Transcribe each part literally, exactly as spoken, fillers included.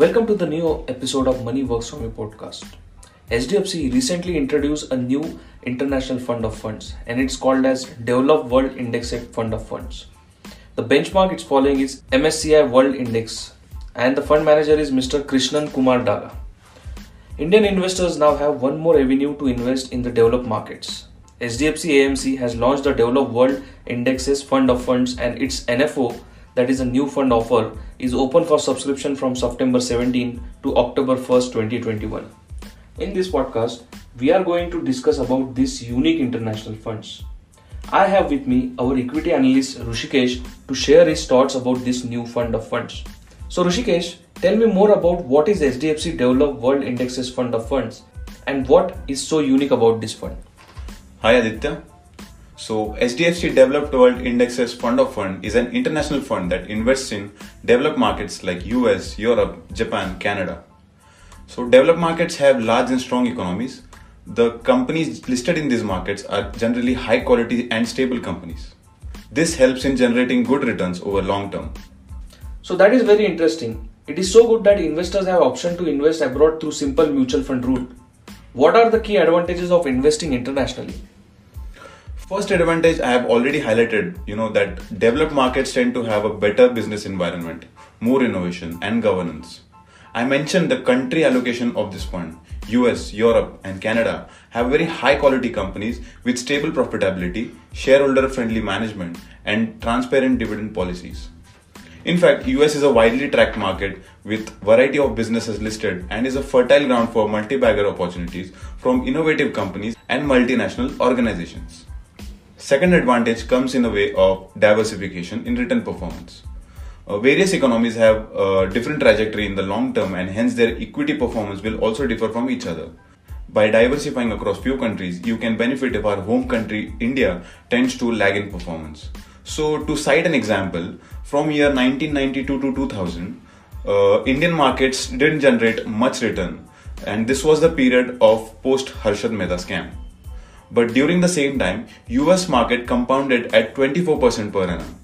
Welcome to the new episode of Money Works for Me podcast. H D F C recently introduced a new international fund of funds and it's called as Developed World Index Fund of Funds. The benchmark it's following is M S C I World Index and the fund manager is Mister Krishnan Kumar Daga. Indian investors now have one more avenue to invest in the developed markets. H D F C A M C has launched the Developed World Indexes Fund of Funds and its N F O, that is a new fund offer, is open for subscription from September seventeenth to October first, twenty twenty-one. In this podcast, we are going to discuss about these unique international funds. I have with me our equity analyst Rushikesh to share his thoughts about this new fund of funds. So Rushikesh, tell me more about what is H D F C Developed World Indexes Fund of Funds and what is so unique about this fund. Hi Aditya. So H D F C Developed World Indexes Fund of Fund is an international fund that invests in developed markets like U S, Europe, Japan, Canada. So developed markets have large and strong economies. The companies listed in these markets are generally high quality and stable companies. This helps in generating good returns over long term. So that is very interesting. It is so good that investors have option to invest abroad through simple mutual fund route. What are the key advantages of investing internationally? First advantage I have already highlighted, you know, that developed markets tend to have a better business environment, more innovation and governance. I mentioned the country allocation of this fund. U S, Europe and Canada have very high quality companies with stable profitability, shareholder friendly management and transparent dividend policies. In fact, U S is a widely tracked market with variety of businesses listed and is a fertile ground for multi-bagger opportunities from innovative companies and multinational organizations. Second advantage comes in the way of diversification in return performance. Uh, various economies have a different trajectory in the long term and hence their equity performance will also differ from each other. By diversifying across few countries, you can benefit if our home country, India, tends to lag in performance. So to cite an example, from year nineteen ninety-two to two thousand, uh, Indian markets didn't generate much return and this was the period of post-Harshad Mehta scam. But during the same time, U S market compounded at twenty-four percent per annum.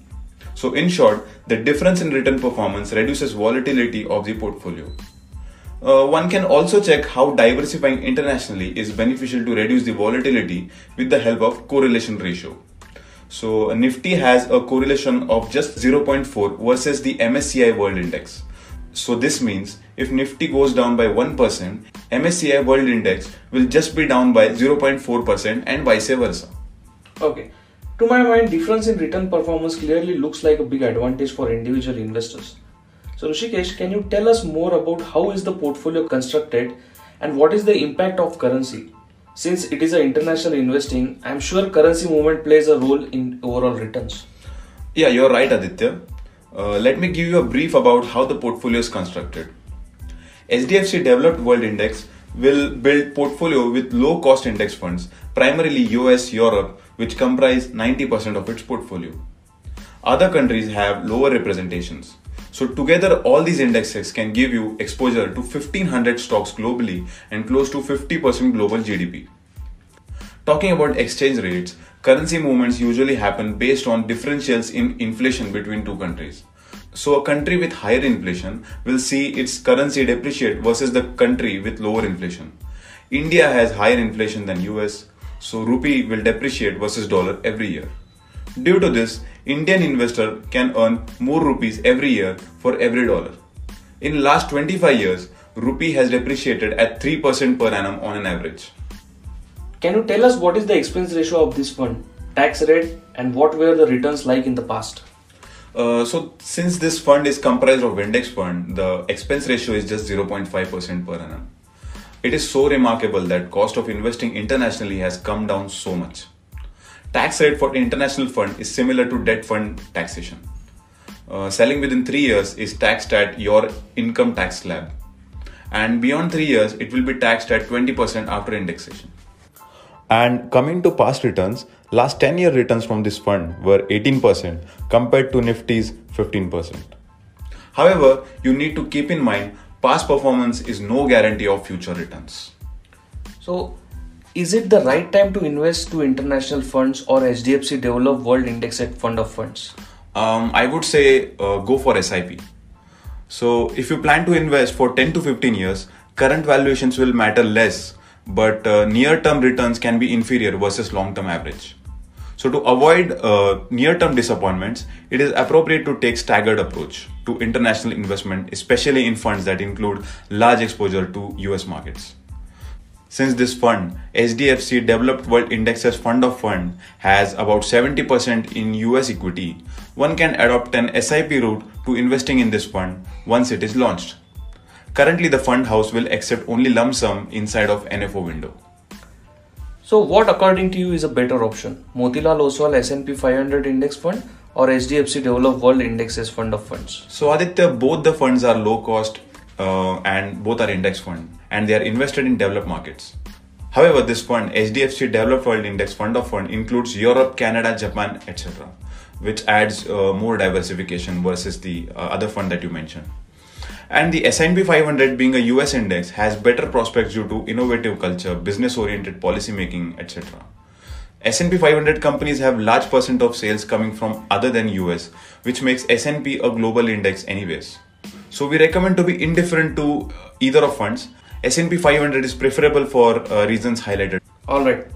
So in short, the difference in return performance reduces volatility of the portfolio. Uh, one can also check how diversifying internationally is beneficial to reduce the volatility with the help of correlation ratio. So Nifty has a correlation of just zero point four versus the M S C I World Index. So this means if Nifty goes down by one percent, M S C I World Index will just be down by zero point four percent and vice versa. Okay, to my mind, difference in return performance clearly looks like a big advantage for individual investors. So Rushikesh, can you tell us more about how is the portfolio constructed and what is the impact of currency? Since it is an international investing, I am sure currency movement plays a role in overall returns. Yeah, you're right, Aditya. Uh, let me give you a brief about how the portfolio is constructed. H D F C Developed World Index will build portfolio with low cost index funds, primarily U S, Europe, which comprise ninety percent of its portfolio. Other countries have lower representations. So together, all these indexes can give you exposure to fifteen hundred stocks globally and close to fifty percent global G D P. Talking about exchange rates, currency movements usually happen based on differentials in inflation between two countries. So a country with higher inflation will see its currency depreciate versus the country with lower inflation. India has higher inflation than U S, so rupee will depreciate versus dollar every year. Due to this, Indian investor can earn more rupees every year for every dollar. In last twenty-five years, rupee has depreciated at three percent per annum on an average. Can you tell us what is the expense ratio of this fund, tax rate and what were the returns like in the past? Uh, so since this fund is comprised of index fund, the expense ratio is just zero point five percent per annum. It is so remarkable that cost of investing internationally has come down so much. Tax rate for international fund is similar to debt fund taxation. Uh, selling within three years is taxed at your income tax slab. And beyond three years, it will be taxed at twenty percent after indexation. And coming to past returns, last ten year returns from this fund were eighteen percent compared to Nifty's fifteen percent. However, you need to keep in mind past performance is no guarantee of future returns. So, is it the right time to invest to international funds or H D F C Developed World Index Fund of Funds? Um, I would say uh, go for S I P. So if you plan to invest for ten to fifteen years, current valuations will matter less, but uh, near-term returns can be inferior versus long-term average. So to avoid uh, near-term disappointments, it is appropriate to take staggered approach to international investment, especially in funds that include large exposure to U S markets. Since this fund, H D F C Developed World Index Fund of Funds, has about seventy percent in U S equity, one can adopt an S I P route to investing in this fund once it is launched. Currently, the fund house will accept only lump sum inside of N F O window. So what according to you is a better option, Motilal Oswal S and P five hundred index fund or H D F C Developed World Indexes Fund of Funds? So Aditya, both the funds are low cost uh, and both are index fund and they are invested in developed markets. However, this fund, H D F C Developed World Index Fund of Fund, includes Europe, Canada, Japan, et cetera, which adds uh, more diversification versus the uh, other fund that you mentioned. And the S and P five hundred, being a U S index, has better prospects due to innovative culture, business-oriented policy making, et cetera. S and P five hundred companies have large percent of sales coming from other than U S, which makes S and P a global index anyways. So we recommend to be indifferent to either of funds. S and P five hundred is preferable for uh, reasons highlighted. Alright,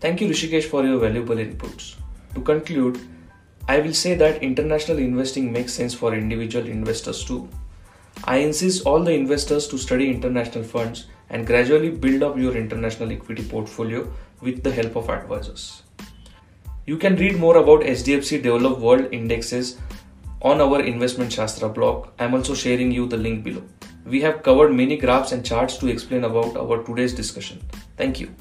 thank you Rushikesh for your valuable inputs. To conclude, I will say that international investing makes sense for individual investors too. I insist all the investors to study international funds and gradually build up your international equity portfolio with the help of advisors. You can read more about H D F C Developed World Indexes on our Investment Shastra blog. I am also sharing you the link below. We have covered many graphs and charts to explain about our today's discussion. Thank you.